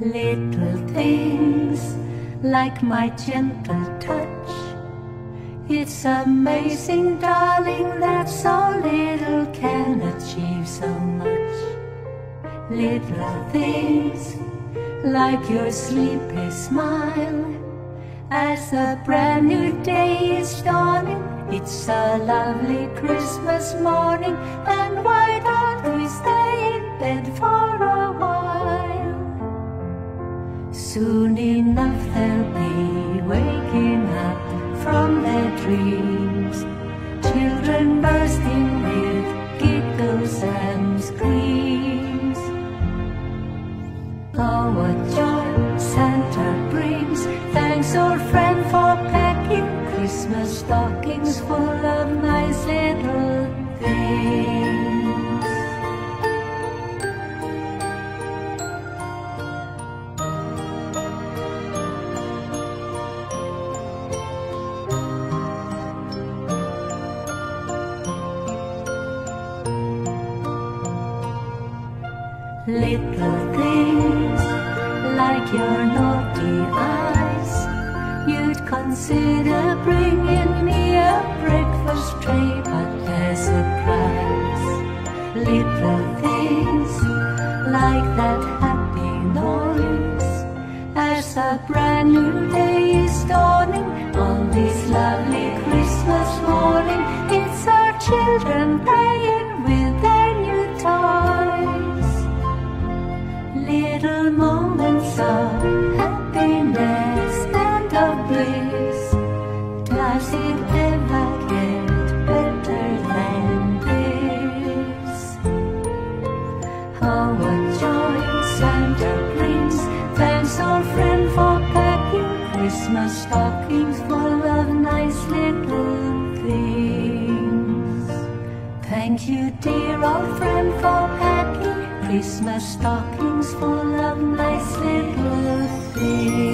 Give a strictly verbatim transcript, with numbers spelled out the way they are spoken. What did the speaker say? Little things like my gentle touch. It's amazing, darling, that so little can achieve so much. Little things like your sleepy smile. As a brand new day is dawning, it's a lovely Christmas morning, and why don't we stay in bed for a while? Soon enough they'll be waking up from their dreams, children bursting with giggles and screams. Oh, what joy Santa brings, thanks old friend for packing Christmas stockings full of nice little things. Little things like your naughty eyes, you'd consider bringing me a breakfast tray, but there's a price. Little things like that happy noise, as a brand new day is dawning on this lovely Christmas morning, it's our children playing with their new toys. Little moments of happiness and of bliss, does it ever get better than this? Oh, what joy Santa brings, thanks old friend for packing Christmas stockings full of nice little things. Thank you, dear old friend, for packing Christmas stockings full of nice little things.